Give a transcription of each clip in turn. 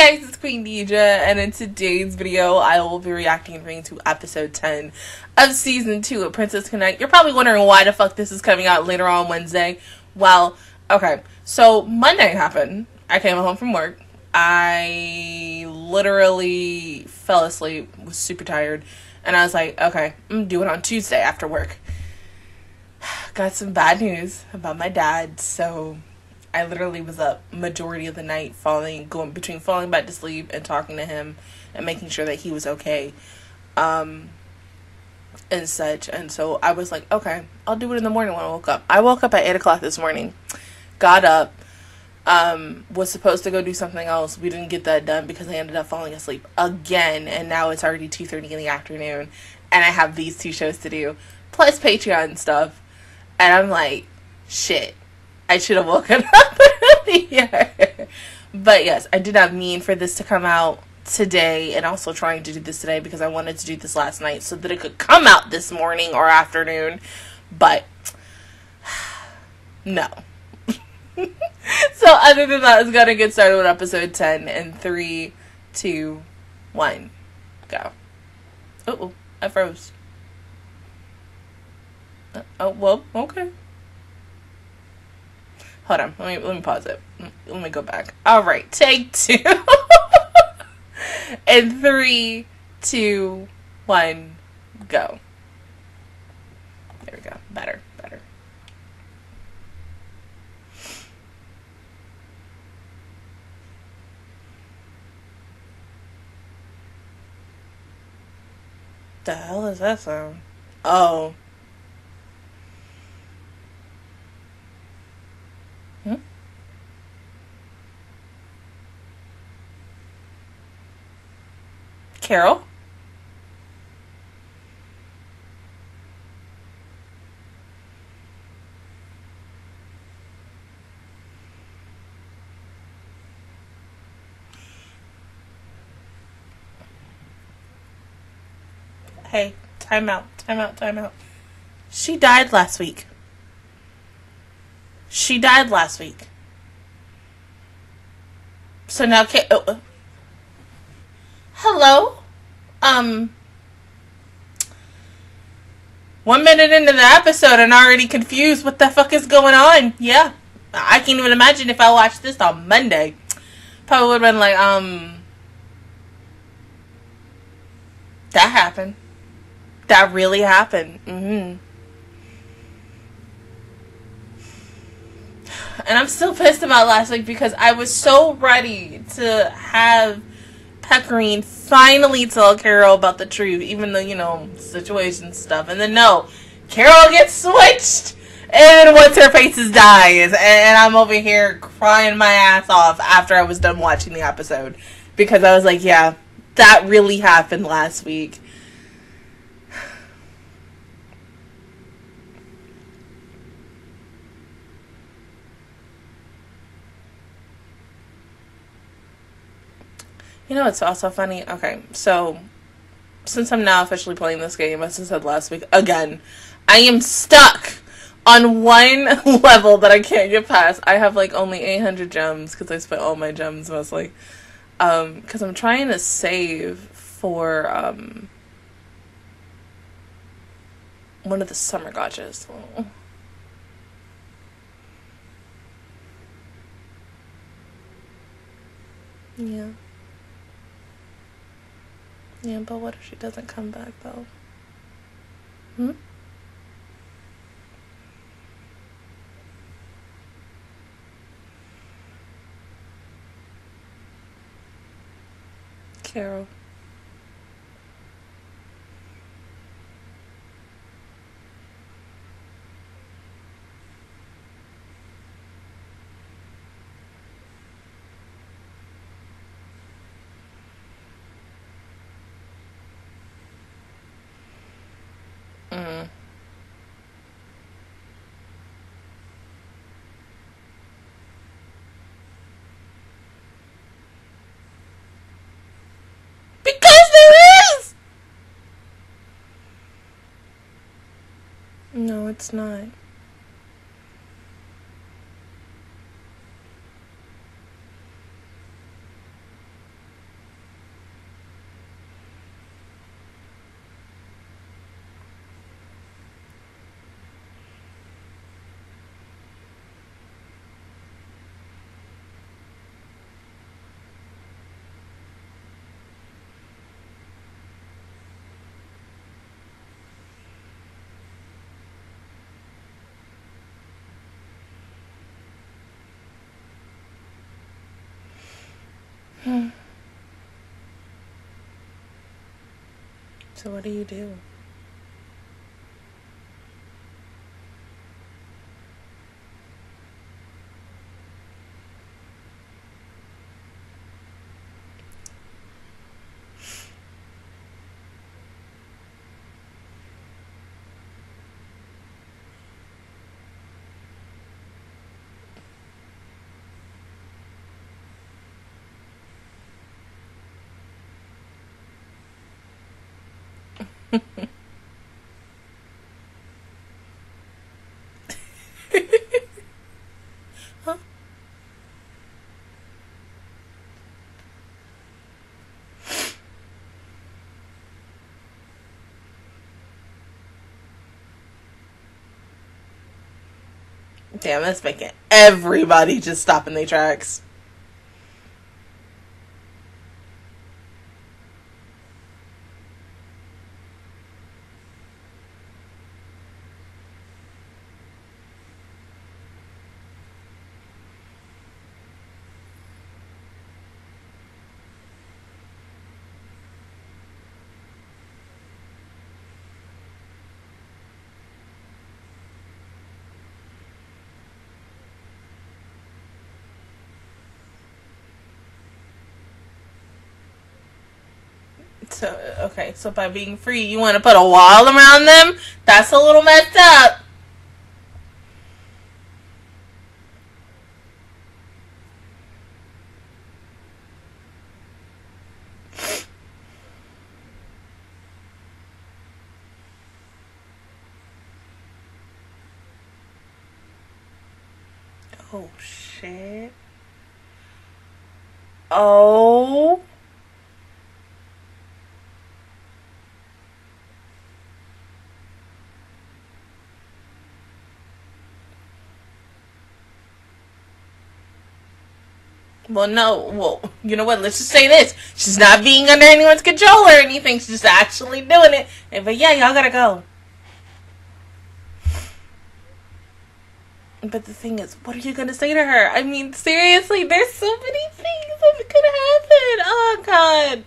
guys, it's Queendija, and in today's video, I will be reacting and bringing to episode 10 of season 2 of Princess Connect. You're probably wondering why the fuck this is coming out later on Wednesday. Well, okay, so Monday happened. I came home from work. I literally fell asleep, was super tired, and I was like, okay, I'm gonna do it on Tuesday after work. Got some bad news about my dad, so I literally was up majority of the night going between falling back to sleep and talking to him and making sure that he was okay and such. And so I was like, okay, I'll do it in the morning when I woke up. I woke up at 8 o'clock this morning, got up, was supposed to go do something else. We didn't get that done because I ended up falling asleep again, and now it's already 2:30 in the afternoon and I have these two shows to do plus Patreon and stuff, and I'm like, shit, I should have woken up earlier. But yes, I did not mean for this to come out today, and also trying to do this today because I wanted to do this last night so that it could come out this morning or afternoon, but no. So other than that, let's go and get started with episode 10 in 3, 2, 1, go. Uh-oh, I froze. Oh, well, okay. Hold on, let me pause it. Let me go back. All right, take two. And 3, 2, 1, go. There we go. Better, better. The hell is that sound? Oh. Karyl? Hey, time out, time out, time out. She died last week. She died last week. So now hello? 1 minute into the episode and already confused what the fuck is going on. Yeah. I can't even imagine if I watched this on Monday. Probably would have been like, that happened. That really happened. And I'm still pissed about last week because I was so ready to have Pecorine finally tell Karyl about the truth, even though, you know, situation stuff. And then no, Karyl gets switched and what's her faces dies, and I'm over here crying my ass off after I was done watching the episode because I was like, yeah, that really happened last week. You know, it's also funny. Okay, so since I'm now officially playing this game, as I said last week, again, I am stuck on one level that I can't get past. I have like only 800 gems because I spent all my gems mostly. Because I'm trying to save for one of the summer gotchas. Oh. Yeah. Yeah, but what if she doesn't come back, though? Hmm? Karyl. No, it's not. So what do? Huh? Damn, that's making everybody just stop in their tracks. So, okay, so by being free, you want to put a wall around them? That's a little messed up. Oh, shit. Oh. Well, no, well, you know what, let's just say this. She's not being under anyone's control or anything. She's just actually doing it. But yeah, y'all gotta go. But the thing is, what are you gonna say to her? I mean, seriously, there's so many things that could happen. Oh, God.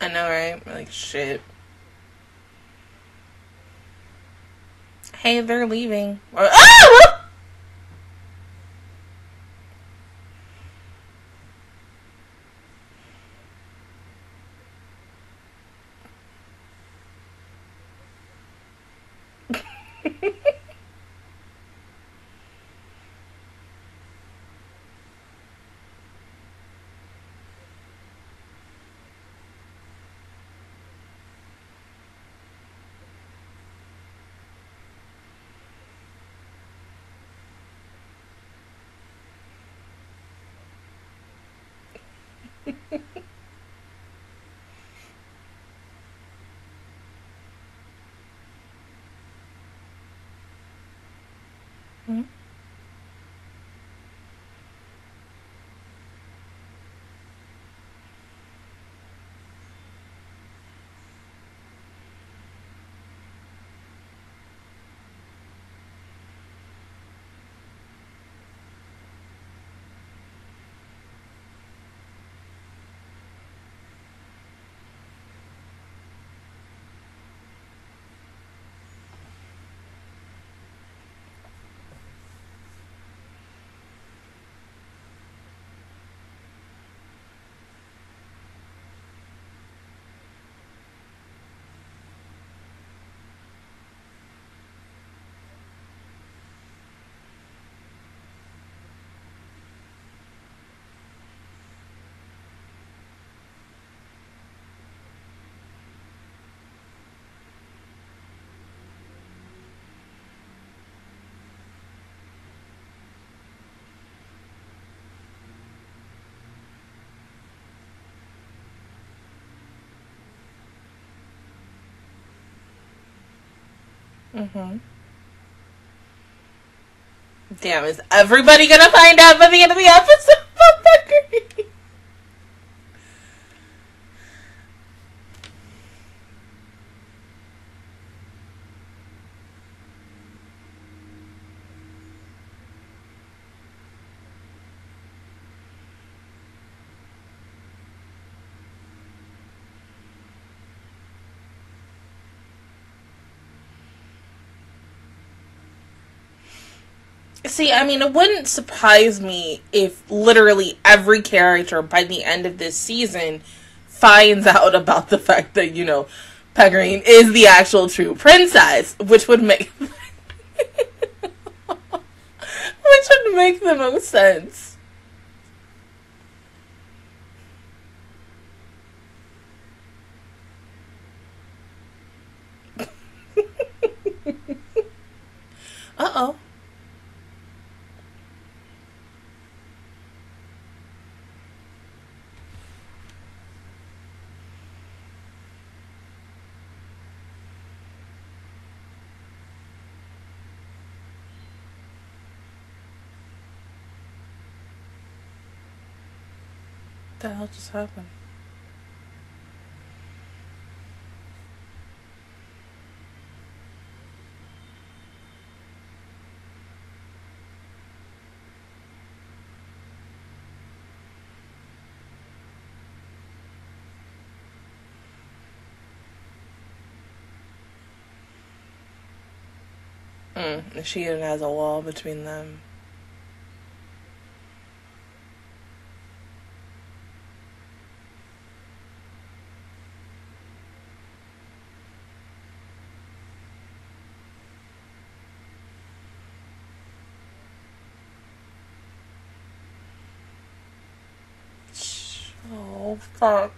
I know, right? Like, shit. Hey, they're leaving. Or, ah! Mm-hmm. Mm-hmm. Damn, is everybody gonna find out by the end of the episode? See, I mean, it wouldn't surprise me if literally every character by the end of this season finds out about the fact that, you know, Pecorine is the actual true princess, which would make the most sense. Uh-oh. What the hell just happened? She even has a wall between them. Oh, fuck.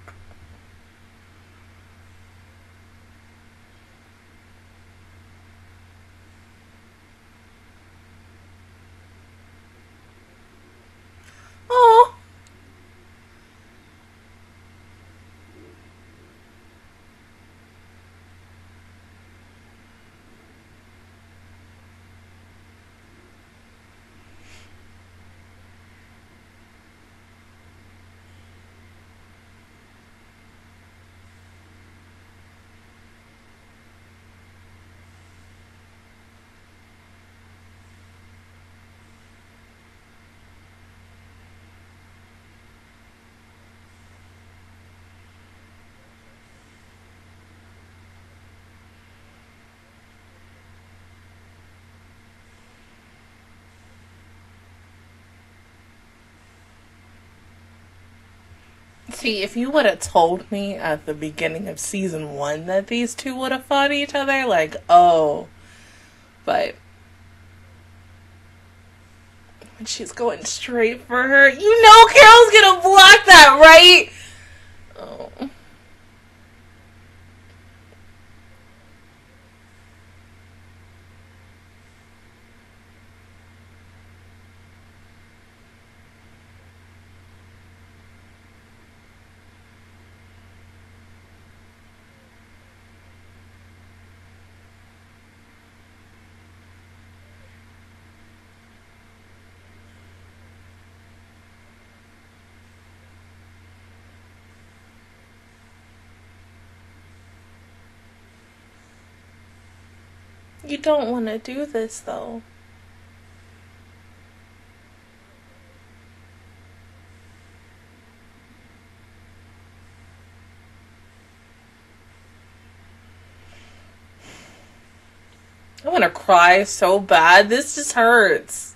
Oh. See, if you would have told me at the beginning of season 1 that these two would have fought each other, like, oh. But when she's going straight for her, you know Karyl's gonna block that, right? Oh. You don't want to do this, though. I want to cry so bad. This just hurts.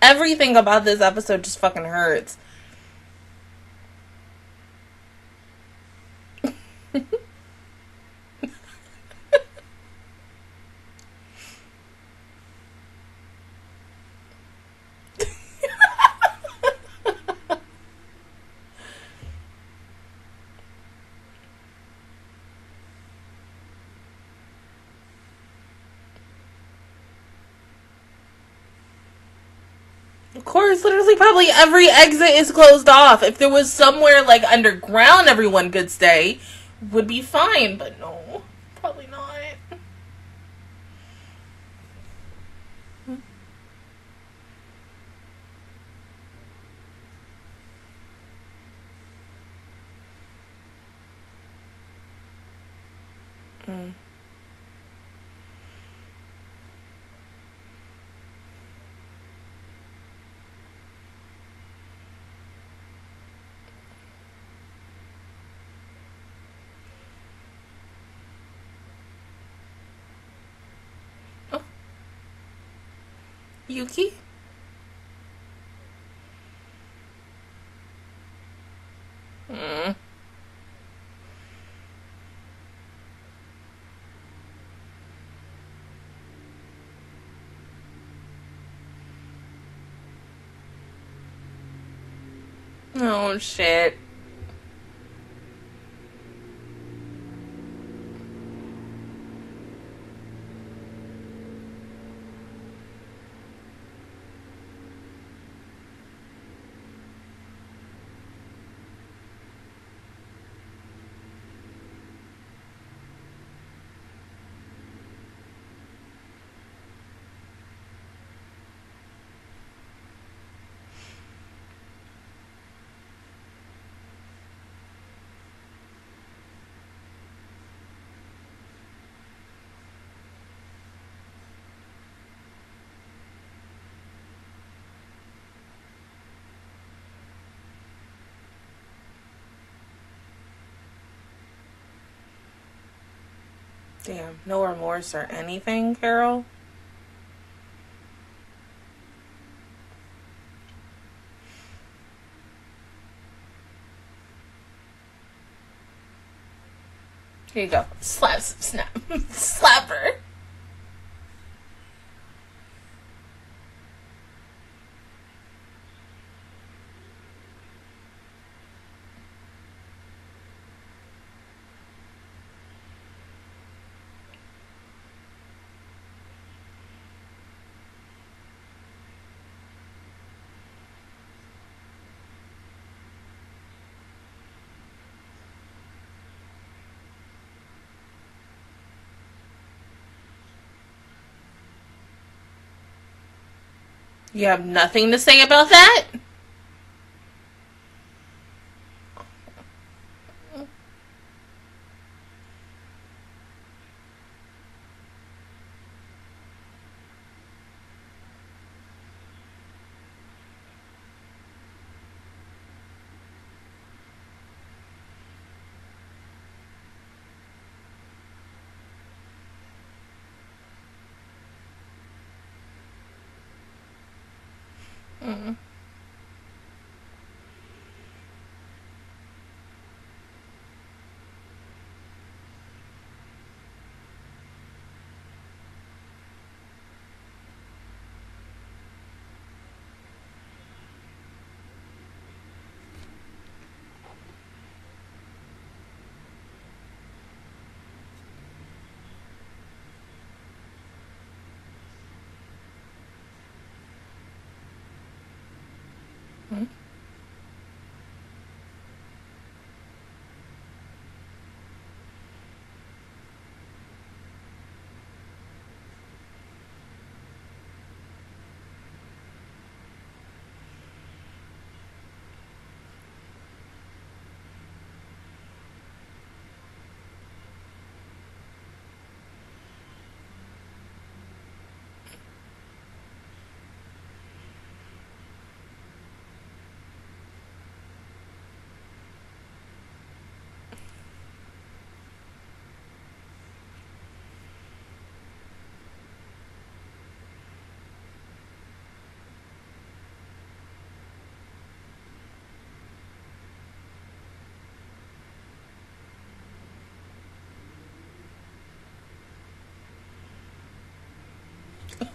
Everything about this episode just fucking hurts. Literally probably every exit is closed off. If there was somewhere like underground everyone could stay, would be fine, but no, probably not. Mm. Oh. Yuki? Oh, shit. Damn, no remorse or anything, Karyl? Here you go. Slap, snap, slapper. You have nothing to say about that?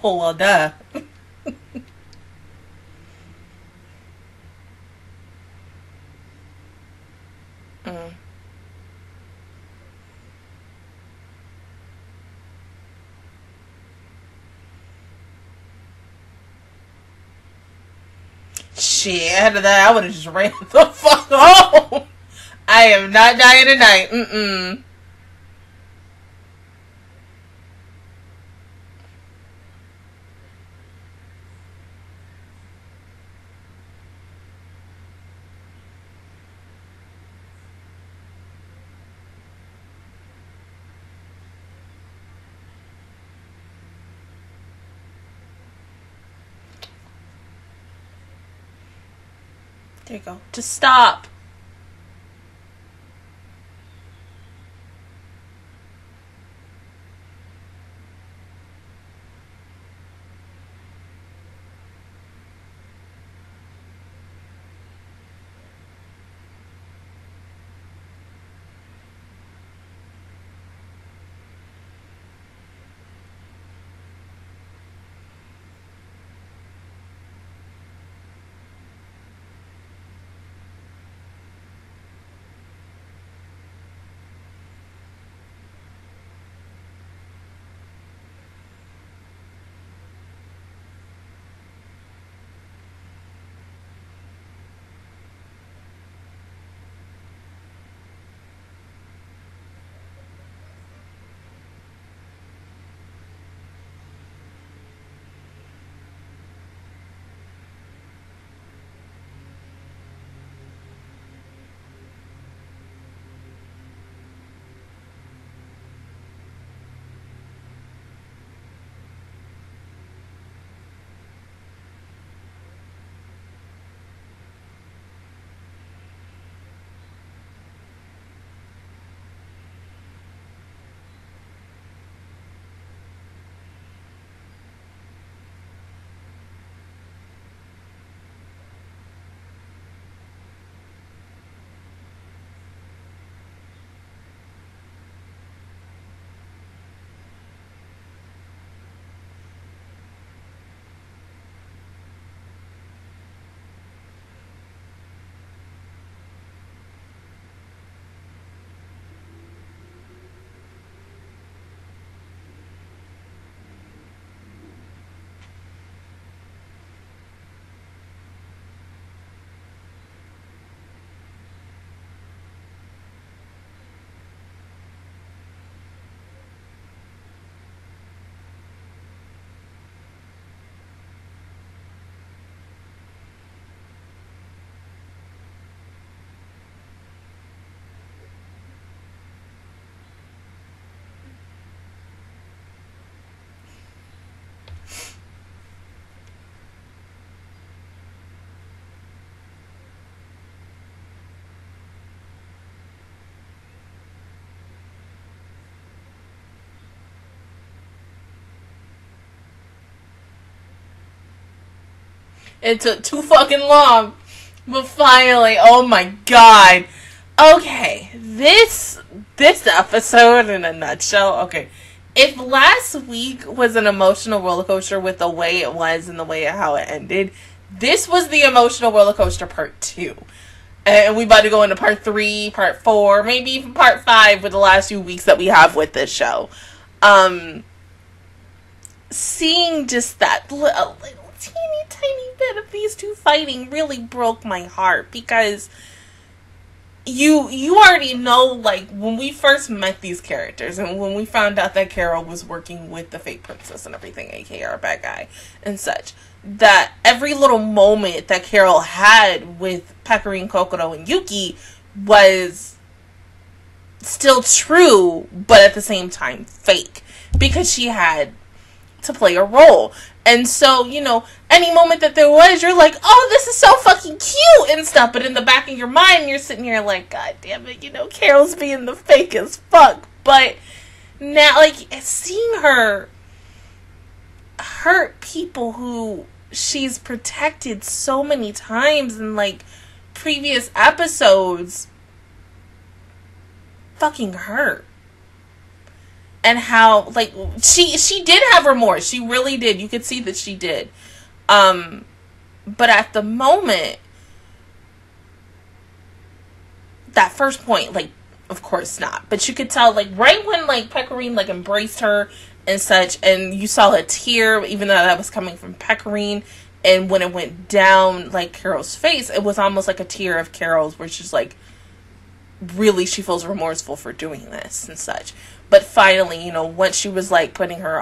Oh, well, duh. Shit, after that, I would have just ran the fuck home. I am not dying tonight. Mm-mm. There you go. Just stop. It took too fucking long, but finally, oh my god. Okay, this episode in a nutshell. Okay, if last week was an emotional roller coaster with the way it was and the way how it ended, this was the emotional roller coaster part 2, and we about to go into part 3, part 4, maybe even part 5 with the last few weeks that we have with this show. Seeing just that little teeny bit of these two fighting really broke my heart, because you already know, like, when we first met these characters and when we found out that Karyl was working with the fake princess and everything, aka our bad guy and such, that every little moment that Karyl had with Pecorine, Kokkoro, and Yuki was still true, but at the same time fake, because she had to play a role. And so, you know, any moment that there was, you're like, oh, this is so fucking cute and stuff. But in the back of your mind, you're sitting here like, god damn it, you know, Karyl's being the fake as fuck. But now, like, seeing her hurt people who she's protected so many times in, like, previous episodes, fucking hurt. And how, like, she did have remorse. She really did. You could see that she did. But at the moment, that first point, like, of course not. But you could tell, like, right when, like, Pecorine, like, embraced her and such, and you saw a tear, even though that was coming from Pecorine, and when it went down, like, Karyl's face, it was almost like a tear of Karyl's, where she's like, really, she feels remorseful for doing this and such. But finally, you know, once she was, like, putting her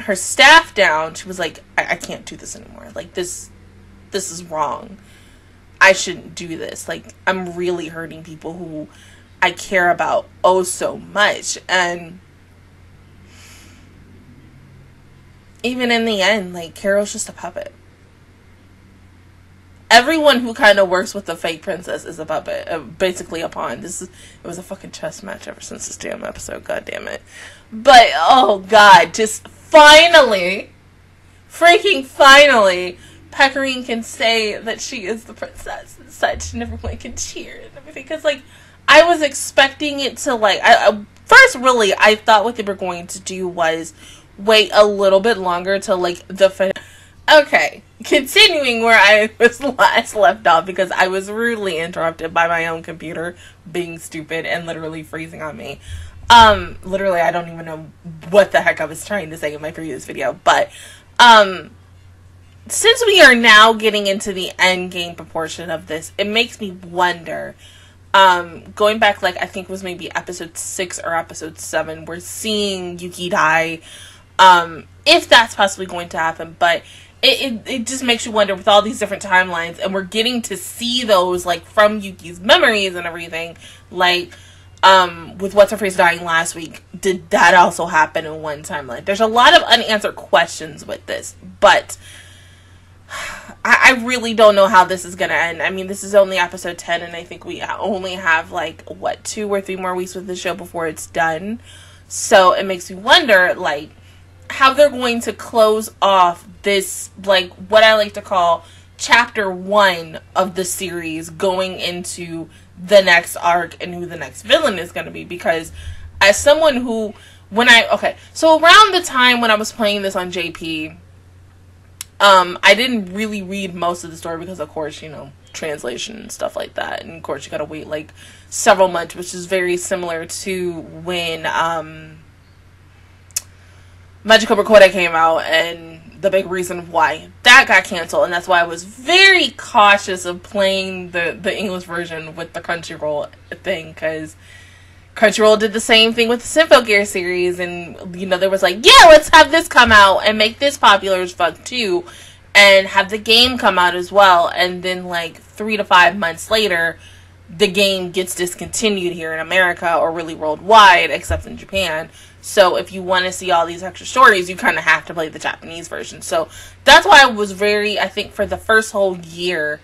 her staff down, she was like, I can't do this anymore. Like, this is wrong. I shouldn't do this. Like, I'm really hurting people who I care about oh so much. And even in the end, like, Karyl's just a puppet. everyone who kind of works with the fake princess is a puppet, basically a pawn. It was a fucking chess match ever since this damn episode, god damn it. But, oh god, just finally, freaking finally, Pecorine can say that she is the princess and such, and everyone can cheer and everything, because, like, I was expecting it to, like, first, really, I thought what they were going to do was wait a little bit longer till, like, the finale. Okay, continuing where I was last left off, because I was rudely interrupted by my own computer being stupid and literally freezing on me. Literally, I don't even know what the heck I was trying to say in my previous video, but, since we are now getting into the end game proportion of this, it makes me wonder, going back, like, I think it was maybe episode 6 or episode 7, we're seeing Yuki die, if that's possibly going to happen, but... It just makes you wonder with all these different timelines, and we're getting to see those, like, from Yuki's memories and everything, like, with What's-Her-Face dying last week, did that also happen in one timeline? There's a lot of unanswered questions with this, but I really don't know how this is gonna end. I mean, this is only episode 10, and I think we only have, like, what, 2 or 3 more weeks with the show before it's done, so it makes me wonder, like, how they're going to close off this, like, what I like to call chapter 1 of the series going into the next arc and who the next villain is going to be. Because as someone who, when I, okay, so around the time when I was playing this on JP, I didn't really read most of the story because, of course, you know, translation and stuff like that. And, of course, you gotta wait, like, several months, which is very similar to when, Magical Record came out, and the big reason why that got canceled, and that's why I was very cautious of playing the English version with the Crunchyroll thing, because Crunchyroll did the same thing with the Symphogear series, and, you know, there was like, yeah, let's have this come out and make this popular as fuck too, and have the game come out as well, and then, like, 3 to 5 months later, the game gets discontinued here in America, or really worldwide, except in Japan. So if you want to see all these extra stories, you kind of have to play the Japanese version. So that's why I was very, I think for the first whole year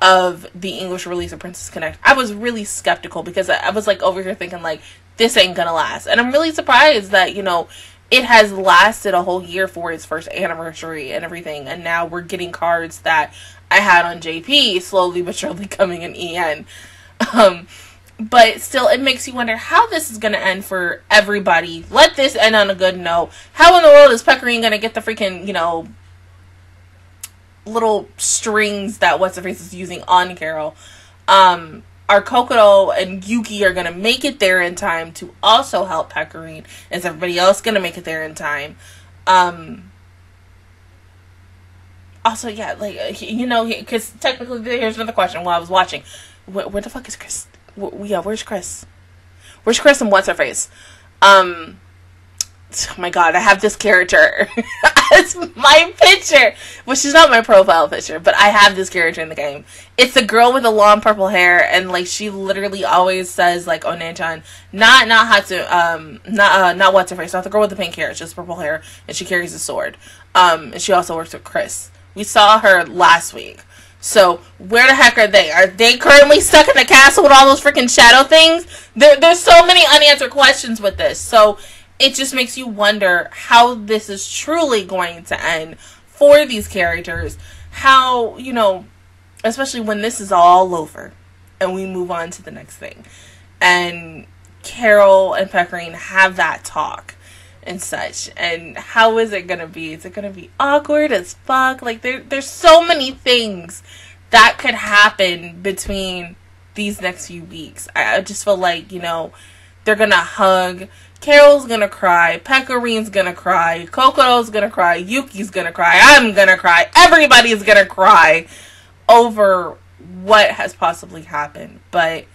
of the English release of Princess Connect, I was really skeptical, because I was, like, over here thinking, like, this ain't gonna last. And I'm really surprised that, you know, it has lasted a whole year for its first anniversary and everything. And now we're getting cards that I had on JP slowly but surely coming in EN. But still, it makes you wonder how this is going to end for everybody. Let this end on a good note. How in the world is Pecorine going to get the freaking, you know, little strings that What's-Her-Face is using on Karyl? Our Kokkoro and Yuki are going to make it there in time to also help Pecorine. Is everybody else going to make it there in time? Also, yeah, like, you know, because technically, here's another question while I was watching. Where the fuck is Chris? Yeah, where's Chris? Where's Chris and What's-Her-Face? Oh my god, I have this character. It's my picture. Well, she's not my profile picture, but I have this character in the game. It's the girl with the long purple hair, and, like, she literally always says, like, Onanchan, not Hatsu, not What's-Her-Face, not the girl with the pink hair, it's just purple hair, and she carries a sword. And she also works with Chris. We saw her last week. So, where the heck are they? Are they currently stuck in the castle with all those freaking shadow things? There's so many unanswered questions with this. So, it just makes you wonder how this is truly going to end for these characters. How, you know, especially when this is all over and we move on to the next thing. And Karyl and Pecorine have that talk and such, and how is it gonna be? Is it gonna be awkward as fuck? Like, there's so many things that could happen between these next few weeks. I just feel like, you know, they're gonna hug, Karyl's gonna cry, Pecorine's gonna cry, Kokoro's gonna cry, Yuki's gonna cry, I'm gonna cry, everybody's gonna cry over what has possibly happened, but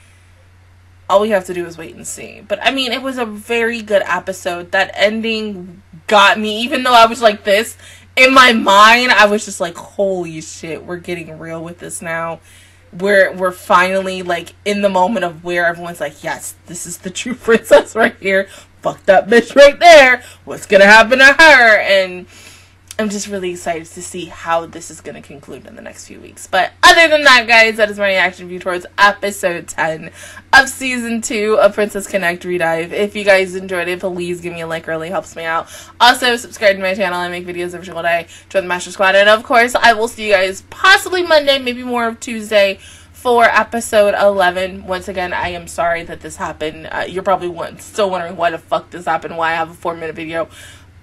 all we have to do is wait and see. But I mean, it was a very good episode. That ending got me, even though I was like this in my mind. I was just like, holy shit, we're getting real with this now. We're finally, like, in the moment of where everyone's like, yes, this is the true princess right here. Fuck that bitch right there. What's gonna happen to her? And I'm just really excited to see how this is going to conclude in the next few weeks. But other than that, guys, that is my reaction view towards episode 10 of season 2 of Princess Connect Re:Dive. If you guys enjoyed it, please give me a like. It really helps me out. Also, subscribe to my channel. I make videos every single day. Join the Master Squad. And, of course, I will see you guys possibly Monday, maybe more of Tuesday, for episode 11. Once again, I am sorry that this happened. You're probably still wondering why the fuck this happened, why I have a 4-minute video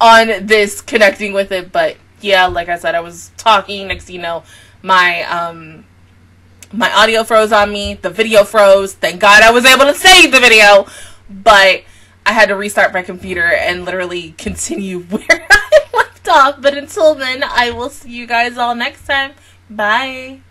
on this connecting with it. But yeah, like I said, I was talking, next you know, my audio froze on me, the video froze. Thank God I was able to save the video, but I had to restart my computer and literally continue where I left off. But until then, I will see you guys all next time. Bye.